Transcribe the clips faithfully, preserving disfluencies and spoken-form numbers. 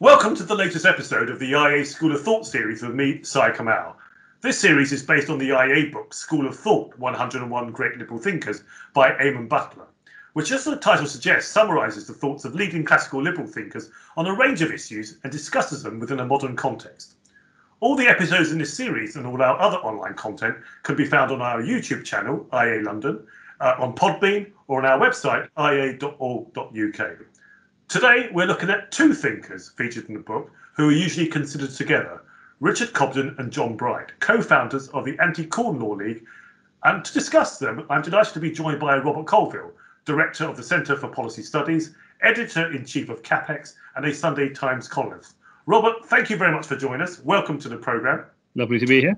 Welcome to the latest episode of the I A School of Thought series with me, Syed Kamall. This series is based on the I A book School of Thought, one hundred and one Great Liberal Thinkers by Eamonn Butler, which, as the title suggests, summarises the thoughts of leading classical liberal thinkers on a range of issues and discusses them within a modern context. All the episodes in this series and all our other online content can be found on our YouTube channel, I A London, uh, on Podbean or on our website, i a dot org dot u k. Today, we're looking at two thinkers featured in the book who are usually considered together, Richard Cobden and John Bright, co-founders of the Anti-Corn Law League. And to discuss them, I'm delighted to be joined by Robert Colville, Director of the Centre for Policy Studies, Editor-in-Chief of CapX, and a Sunday Times columnist. Robert, thank you very much for joining us. Welcome to the programme. Lovely to be here.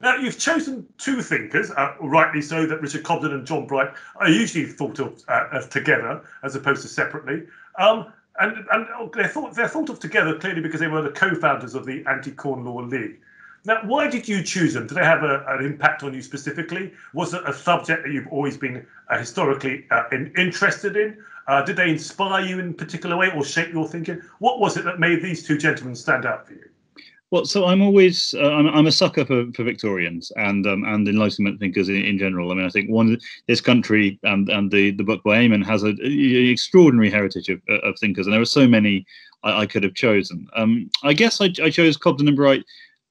Now, you've chosen two thinkers, uh, rightly so, that Richard Cobden and John Bright are usually thought of uh, as together as opposed to separately. Um, and, and they're, thought, they're thought of together clearly because they were the co-founders of the Anti-Corn Law League. Now, why did you choose them? Did they have a, an impact on you specifically? Was it a subject that you've always been uh, historically uh, in, interested in? Uh, did they inspire you in a particular way or shape your thinking? What was it that made these two gentlemen stand out for you? Well, so I'm always uh, I'm, I'm a sucker for, for Victorians and um, and Enlightenment thinkers in, in general. I mean, I think one this country and and the the book by Eamonn has an extraordinary heritage of, of thinkers, and there are so many I, I could have chosen. Um, I guess I, I chose Cobden and Bright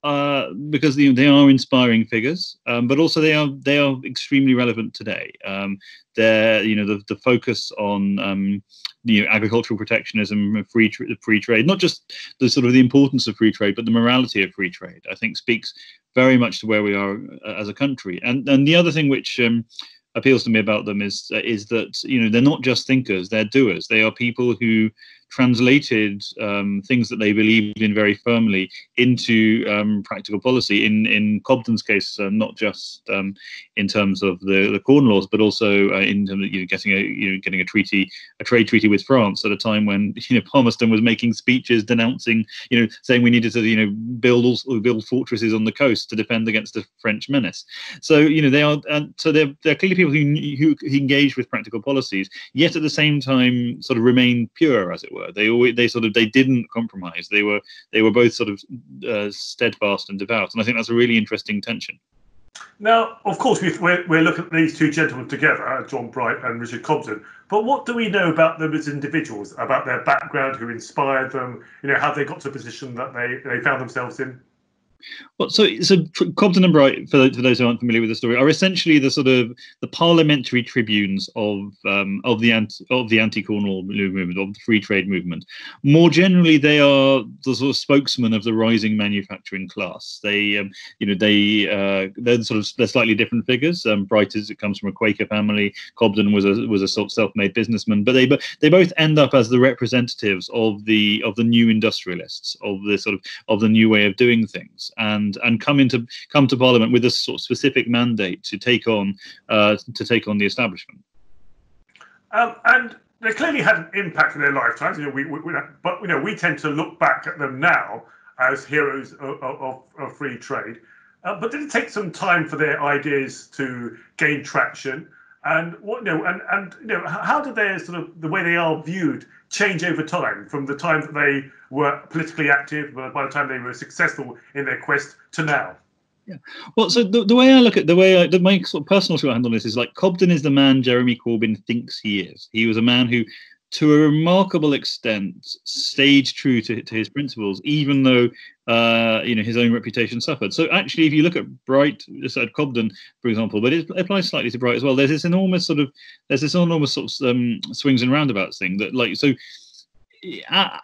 uh, because they, they are inspiring figures, um, but also they are they are extremely relevant today. Um, they're you know the the focus on um, You know, agricultural protectionism, free tr free trade, not just the sort of the importance of free trade, but the morality of free trade, I think speaks very much to where we are uh, as a country. And and the other thing which um, appeals to me about them is uh, is that you know they're not just thinkers, they're doers. They are people who translated um, things that they believed in very firmly into um, practical policy. In in Cobden's case, uh, not just um, in terms of the, the Corn Laws, but also uh, in terms of you know, getting a you know, getting a treaty, a trade treaty with France at a time when you know Palmerston was making speeches denouncing, you know, saying we needed to you know build also build fortresses on the coast to defend against the French menace. So you know they are uh, so they're they're clearly people who who engage with practical policies, yet at the same time sort of remain pure, as it were. They always, they sort of, they didn't compromise. They were, they were both sort of uh, steadfast and devout, and I think that's a really interesting tension. Now, of course, we've, we're, we're looking at these two gentlemen together, John Bright and Richard Cobden. But what do we know about them as individuals, about their background, who inspired them? You know, how they got to a position that they they found themselves in. Well, so, so Cobden and Bright, for, for those who aren't familiar with the story, are essentially the sort of the parliamentary tribunes of um, of the anti, of the anti-Corn Law movement, of the free trade movement. More generally, they are the sort of spokesman of the rising manufacturing class. They, um, you know, they uh, they're sort of they're slightly different figures. Um, Bright is it comes from a Quaker family. Cobden was a was a sort of self-made businessman, but they but they both end up as the representatives of the of the new industrialists, of the sort of of the new way of doing things. And and come into come to Parliament with a sort of specific mandate to take on uh, to take on the establishment. Um, and they clearly had an impact in their lifetimes. You know, we, we, we but you know we tend to look back at them now as heroes of, of, of free trade. Uh, but did it take some time for their ideas to gain traction? And what you know and and you know how did their sort of the way they are viewed change over time, from the time that they were politically active, by the time they were successful in their quest, to now? Yeah. Well, so the, the way I look at the way I, the, my sort of personal shorthand on this is like Cobden is the man Jeremy Corbyn thinks he is. He was a man who, to a remarkable extent, stayed true to, to his principles, even though uh, you know his own reputation suffered. So actually, if you look at Bright, at Cobden, for example, but it applies slightly to Bright as well. There's this enormous sort of there's this enormous sort of um, swings and roundabouts thing that like so.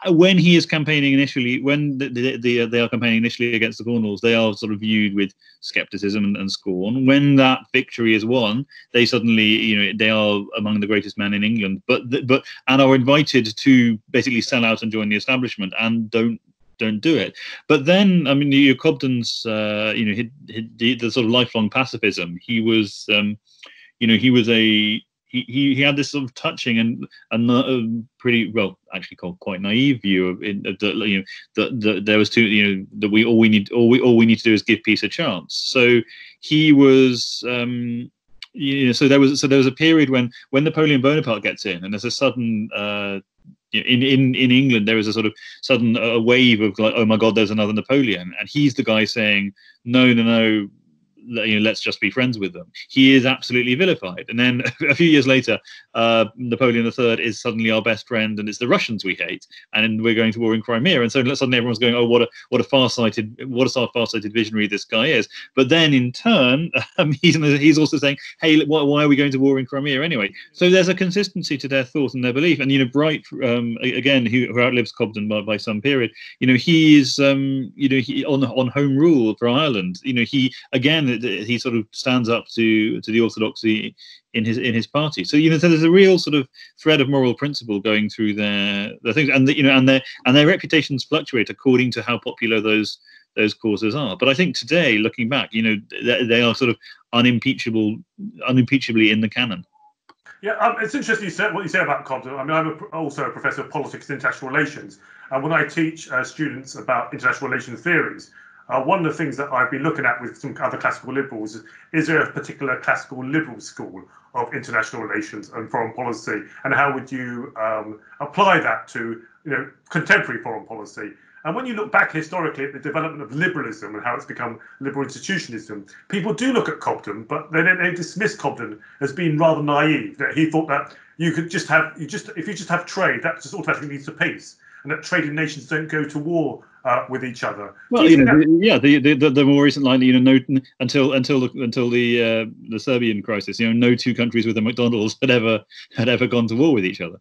When he is campaigning initially, when the, the, the, they are campaigning initially against the Corn Laws, they are sort of viewed with scepticism and, and scorn. When that victory is won, they suddenly, you know, they are among the greatest men in England, but the, but and are invited to basically sell out and join the establishment and don't. Don't do it. But then, I mean, you Cobden's, uh, you know, he, he, the sort of lifelong pacifism. He was, um, you know, he was a. He, he he had this sort of touching and and uh, pretty well actually called quite naive view of in, uh, that you know that, that there was too you know that we all we need all we all we need to do is give peace a chance. So he was um, you know so there was so there was a period when when Napoleon Bonaparte gets in and there's a sudden. Uh, In, in, in England, there is a sort of sudden uh, wave of like, oh my God, there's another Napoleon. And he's the guy saying, no, no, no, you know, let's just be friends with them. He is absolutely vilified. And then a few years later, uh, Napoleon the Third is suddenly our best friend, and it's the Russians we hate, and we're going to war in Crimea. And so suddenly everyone's going, oh, what a what a far-sighted, what a far-sighted visionary this guy is. But then in turn, um, he's, he's also saying, hey, why, why are we going to war in Crimea anyway? So there's a consistency to their thought and their belief. And, you know, Bright, um, again, who, who outlives Cobden by, by some period, you know, he is, um, you know, he, on, on home rule for Ireland, you know, he, again, he sort of stands up to to the orthodoxy in his in his party. So you know, so there's a real sort of thread of moral principle going through their their things, and the, you know, and their and their reputations fluctuate according to how popular those those causes are. But I think today, looking back, you know, they, they are sort of unimpeachable, unimpeachably in the canon. Yeah, um, it's interesting you said, what you say about Cobden. I mean, I'm a, also a professor of politics and international relations, and when I teach uh, students about international relations theories. Uh, one of the things that I've been looking at with some other classical liberals is, is there a particular classical liberal school of international relations and foreign policy, and how would you um, apply that to, you know, contemporary foreign policy? And when you look back historically at the development of liberalism and how it's become liberal institutionalism, people do look at Cobden, but they they dismiss Cobden as being rather naive, that he thought that you could just have, you just if you just have trade, that just automatically leads to peace, and that trading nations don't go to war uh, with each other. Well, you know, the, yeah, the, the the more recent line, you know, no, until until the, until the uh, the Serbian crisis, you know, no two countries with a McDonald's had ever had ever gone to war with each other.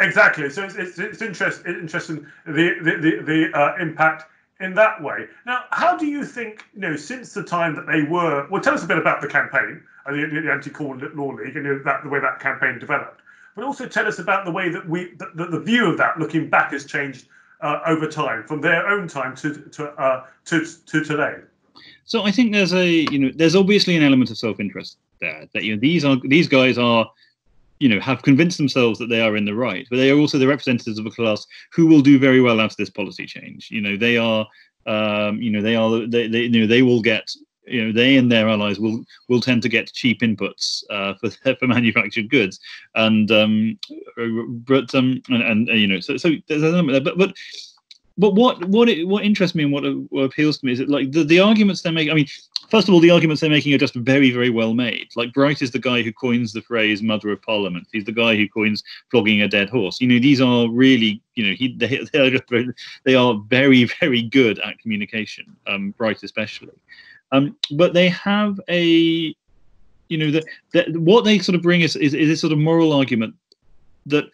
Exactly. So it's it's, it's interest, interesting the the the, the uh, impact in that way. Now, how do you think, you know, since the time that they were? Well, tell us a bit about the campaign, uh, the, the Anti-Corn Law League, and you know, that the way that campaign developed. But also tell us about the way that we, that the view of that looking back has changed uh, over time, from their own time to to, uh, to to today. So I think there's a, you know, there's obviously an element of self-interest there, that you know these are these guys are, you know, have convinced themselves that they are in the right, but they are also the representatives of a class who will do very well after this policy change. You know, they are, um, you know, they are, they they you know they will get. You know, they and their allies will will tend to get cheap inputs uh, for for manufactured goods, and um, but um, and, and, and you know, so so there's an element there. But but but what what it, what interests me and what, what appeals to me is that, like, the, the arguments they're making. I mean, first of all, the arguments they're making are just very very well made. Like, Bright is the guy who coins the phrase "mother of parliament." He's the guy who coins flogging a dead horse. You know, these are really, you know, he they, they are just very, they are very very good at communication. Um, Bright especially. Um, but they have a, you know, that the, what they sort of bring is is, is this sort of moral argument that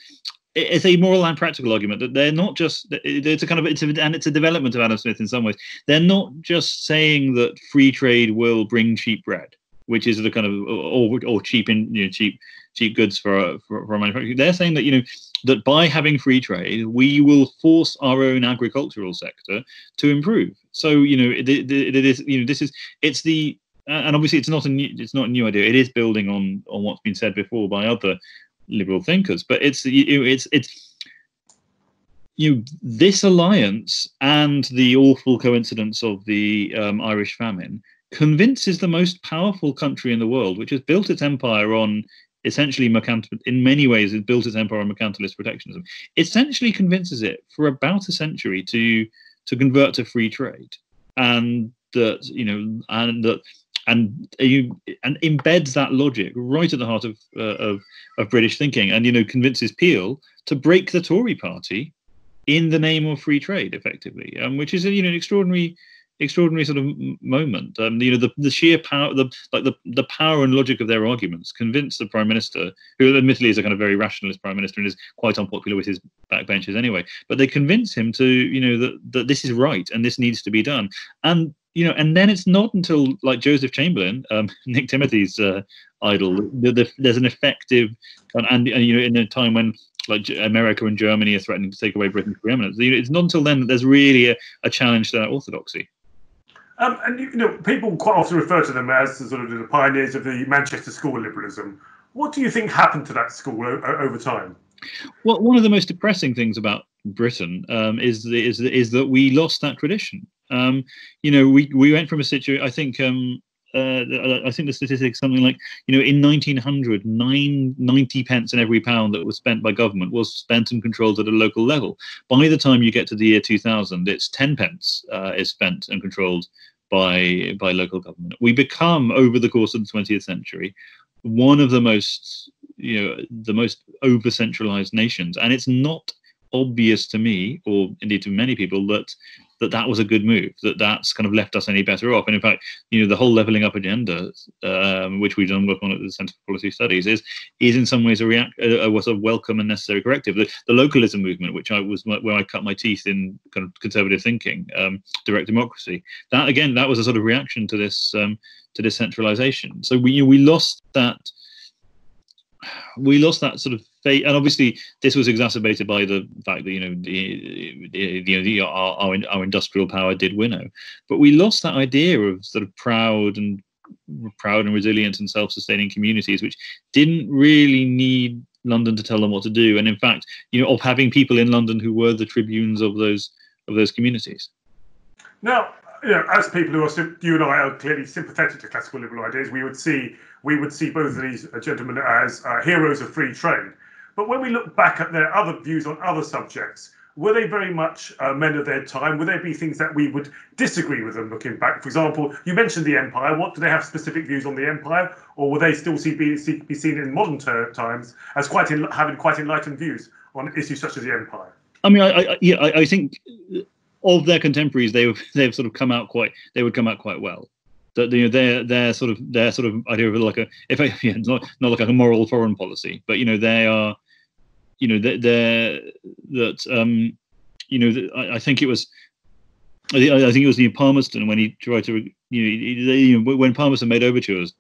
it's a moral and practical argument that they're not just, it's a kind of, it's a, and it's a development of Adam Smith in some ways. They're not just saying that free trade will bring cheap bread, which is the kind of, or or cheap in, you know, cheap cheap goods for for, for manufacturing. They're saying that, you know, that by having free trade, we will force our own agricultural sector to improve. So, you know, it, it, it is, you know, this is, it's the, and obviously it's not a new, it's not a new idea. It is building on on what's been said before by other liberal thinkers. But it's, it's, it's, you know, this alliance and the awful coincidence of the um, Irish famine convinces the most powerful country in the world, which has built its empire on, essentially, mercantil, in many ways, it built its empire on mercantilist protectionism. Essentially, convinces it for about a century to to convert to free trade, and that, you know, and that, and you, and embeds that logic right at the heart of uh, of of British thinking, and, you know, convinces Peel to break the Tory party in the name of free trade, effectively, um, which is, you know, an extraordinary. extraordinary sort of moment. Um, you know, the, the sheer power, the like the the power and logic of their arguments convinced the Prime Minister, who admittedly is a kind of very rationalist Prime Minister and is quite unpopular with his backbenchers anyway, but they convince him to, you know, that, that this is right and this needs to be done. And, you know, and then it's not until, like, Joseph Chamberlain, um, Nick Timothy's uh, idol, the, the, there's an effective, and, and, and, you know, in a time when, like, America and Germany are threatening to take away Britain's preeminence, you know, it's not until then that there's really a, a challenge to that orthodoxy. Um, and, you know, people quite often refer to them as the, sort of the pioneers of the Manchester School of Liberalism. What do you think happened to that school o over time? Well, one of the most depressing things about Britain um, is, is is that we lost that tradition. Um, you know, we we went from a situation. I think um, uh, I think the statistics something like, you know, in nineteen hundred, nine, ninety pence in every pound that was spent by government was spent and controlled at a local level. By the time you get to the year two thousand, it's ten pence uh, is spent and controlled by by local government. We become, over the course of the twentieth century, one of the most, you know, the most over-centralized nations, and it's not obvious to me, or indeed to many people, that that that was a good move, that that's kind of left us any better off. And in fact, you know, the whole levelling up agenda, um, which we've done work on at the Centre for Policy Studies, is is in some ways a react, uh, was a welcome and necessary corrective. The, the localism movement, which I was where I cut my teeth in kind of conservative thinking, um, direct democracy, that again, that was a sort of reaction to this um, to decentralisation. So we you know, we lost that. We lost that sort of faith, and obviously this was exacerbated by the fact that you know the, the, the, the our, our our industrial power did winnow, but we lost that idea of sort of proud and proud and resilient and self-sustaining communities, which didn't really need London to tell them what to do, and in fact, you know, of having people in London who were the tribunes of those of those communities. Now, you know, as people who are, you and I are clearly sympathetic to classical liberal ideas, we would see. We would see both of these gentlemen as uh, heroes of free trade. But when we look back at their other views on other subjects, were they very much uh, men of their time? Would there be things that we would disagree with them looking back? For example, you mentioned the empire. What do they have specific views on the empire? Or will they still see, be, see, be seen in modern times as quite in, having quite enlightened views on issues such as the empire? I mean, I, I, yeah, I, I think of their contemporaries, they would, they've sort of come out quite, they would come out quite well. That you know their their sort of their sort of idea of like a if I, yeah, not not like a moral foreign policy, but you know they are, you know they they're that um you know the, I, I think it was I, th I think it was the Palmerston when he tried to you know, he, they, you know when Palmerston made overtures.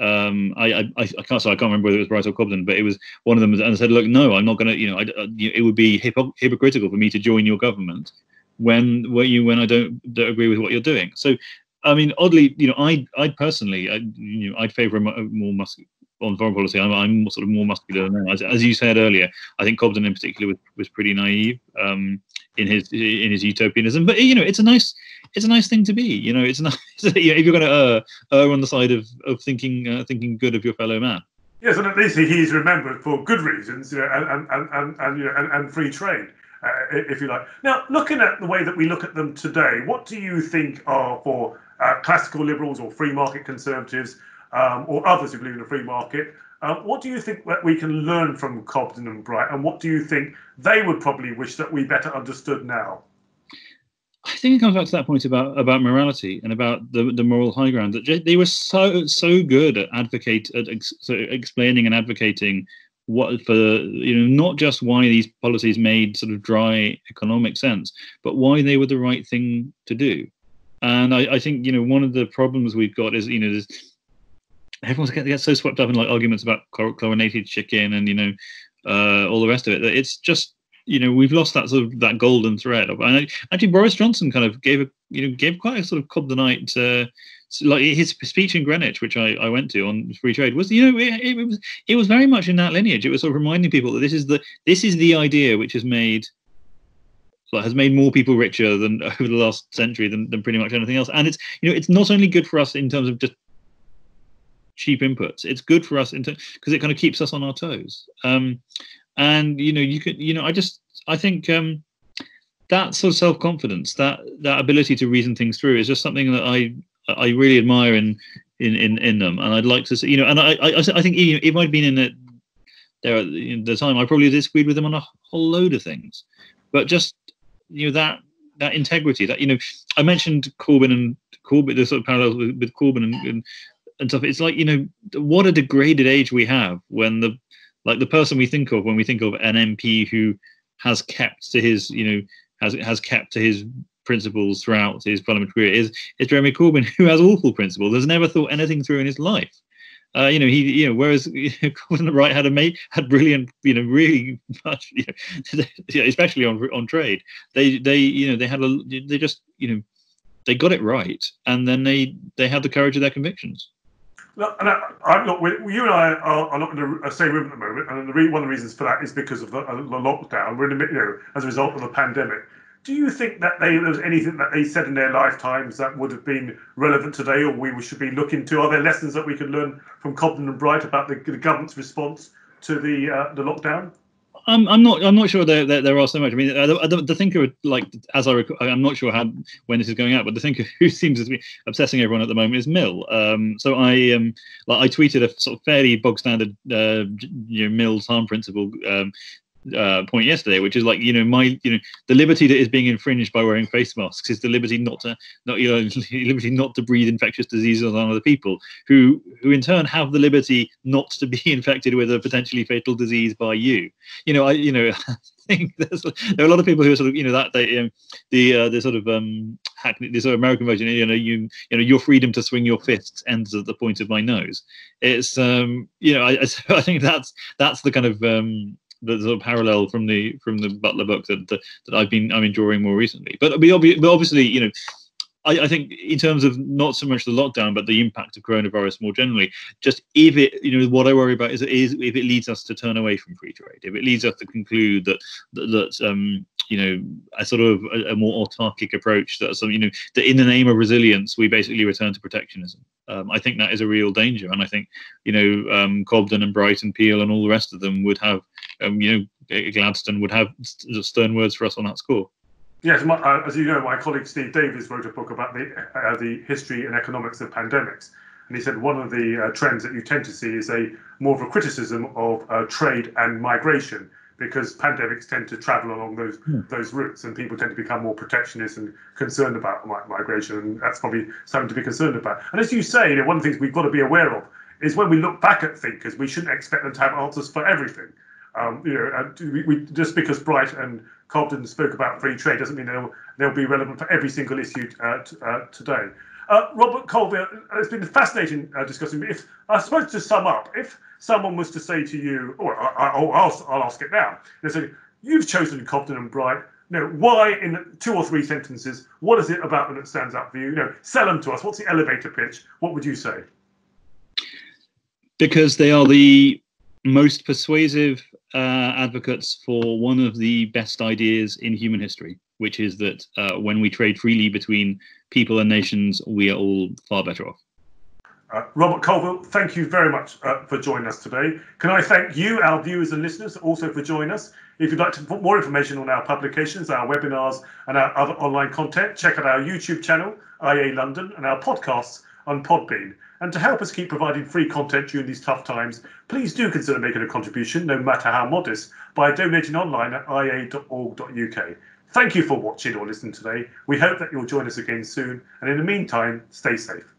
Um, I, I I can't say I can't remember whether it was Bright or Cobden, but it was one of them, and I said, look, no, I'm not going to you know I, I, it would be hypo hypocritical for me to join your government when when you when I don't, don't agree with what you're doing. So. I mean, oddly, you know, I, I personally, I, you know, I'd favour more muscular on foreign policy. I'm, I'm sort of more muscular than that. As, as you said earlier, I think Cobden in particular was, was pretty naive um, in his in his utopianism. But you know, it's a nice it's a nice thing to be. You know, it's nice if you're going to err on the side of of thinking uh, thinking good of your fellow man. Yes, and at least he's remembered for good reasons, you know, and and and, and you know, and, and free trade. Uh, if you like. Now, looking at the way that we look at them today, what do you think are for uh, classical liberals or free market conservatives um, or others who believe in a free market, uh, what do you think that we can learn from Cobden and Bright, and what do you think they would probably wish that we better understood now? I think it comes back to that point about about morality and about the the moral high ground, that they were so so good at advocate at ex, so explaining and advocating what for you know not just why these policies made sort of dry economic sense, but why they were the right thing to do. And I, I think you know one of the problems we've got is you know there's, everyone's gets get so swept up in like arguments about chlorinated chicken and you know uh, all the rest of it. That it's just you know we've lost that sort of that golden thread. Of, and I, actually, Boris Johnson kind of gave a you know gave quite a sort of Cobdenite. Uh, So like his speech in Greenwich, which I, I went to on free trade, was you know it, it was it was very much in that lineage. It was sort of reminding people that this is the this is the idea which has made like, has made more people richer than over the last century than, than pretty much anything else. And it's you know it's not only good for us in terms of just cheap inputs. It's good for us in terms because it kind of keeps us on our toes. Um, and you know you could you know I just I think. Um, That sort of self-confidence, that that ability to reason things through, is just something that I I really admire in in in, in them, and I'd like to see you know. And I I, I think you know, it might have been in the, there at the time I probably disagreed with them on a whole load of things, but just you know that that integrity, that you know I mentioned Corbyn and Corbyn, the sort of parallels with, with Corbyn and, and and stuff. It's like you know what a degraded age we have when the like the person we think of when we think of an M P who has kept to his you know. Has has kept to his principles throughout his parliamentary career is is Jeremy Corbyn, who has awful principles, has never thought anything through in his life. Uh, you know he you know whereas you know, Corbyn and Wright had a had brilliant you know really much you know, especially on on trade they they you know they had a they just you know they got it right, and then they they had the courage of their convictions. Look, and I, I, look, you and I are, are not in the same room at the moment, and the re, one of the reasons for that is because of the, the lockdown. We're in the, you know, as a result of the pandemic. Do you think that they, there was anything that they said in their lifetimes that would have been relevant today, or we should be looking to? Are there lessons that we could learn from Cobden and Bright about the, the government's response to the uh, the lockdown? I'm, I'm not. I'm not sure there, there, there are so much. I mean, the, the thinker, like as I recall, I'm not sure how when this is going out, but the thinker who seems to be obsessing everyone at the moment is Mill. Um, so I, um, like I tweeted a sort of fairly bog standard, uh, you know, Mill's harm principle um, uh, point yesterday, which is like, you know, my, you know, the liberty that is being infringed by wearing face masks is the liberty not to, not you know, liberty not to breathe infectious diseases on other people, who, who in turn have the liberty not to be infected with a potentially fatal disease by you. You know, I, you know, I think there's, there are a lot of people who are sort of, you know, that they, um, the, uh, the sort of um, hackney, the sort of American version, you know, you, you know, your freedom to swing your fists ends at the point of my nose. It's, um, you know, I, I think that's that's the kind of um. the sort of parallel from the from the Butler book that that, that I've been I'm enjoying more recently. But but obviously, you know, I, I think in terms of not so much the lockdown, but the impact of coronavirus more generally, just if it, you know, what I worry about is, is if it leads us to turn away from free trade, if it leads us to conclude that that, that um, you know, a sort of a, a more autarkic approach, that some, you know, that in the name of resilience we basically return to protectionism. Um, I think that is a real danger, and I think, you know, um, Cobden and Bright and Peel and all the rest of them would have, um, you know, Gladstone would have st stern words for us on that score. Yes, my, uh, as you know, my colleague Steve Davis wrote a book about the uh, the history and economics of pandemics, and he said one of the uh, trends that you tend to see is a more of a criticism of uh, trade and migration, because pandemics tend to travel along those yeah. those routes, and people tend to become more protectionist and concerned about migration, and that's probably something to be concerned about. And as you say, you know, one of the things we've got to be aware of is when we look back at thinkers, we shouldn't expect them to have answers for everything. Um, you know, and we, we, just because Bright and Cobden spoke about free trade doesn't mean they'll, they'll be relevant for every single issue uh, uh, today. Uh, Robert Colville, it's been fascinating uh, discussing. If I suppose to sum up, if someone was to say to you, or I, I'll, I'll, I'll ask it now, they say, you've chosen Cobden and Bright. No, why, in two or three sentences, what is it about them that stands out for you? You know, sell them to us. What's the elevator pitch? What would you say? Because they are the most persuasive uh, advocates for one of the best ideas in human history, which is that uh, when we trade freely between people and nations, we are all far better off. Uh, Robert Colville, thank you very much uh, for joining us today. Can I thank you, our viewers and listeners, also for joining us. If you'd like to put more information on our publications, our webinars and our other online content, check out our YouTube channel, I A London, and our podcasts on Podbean. And to help us keep providing free content during these tough times, please do consider making a contribution, no matter how modest, by donating online at I A dot org dot U K. Thank you for watching or listening today. We hope that you'll join us again soon. And in the meantime, stay safe.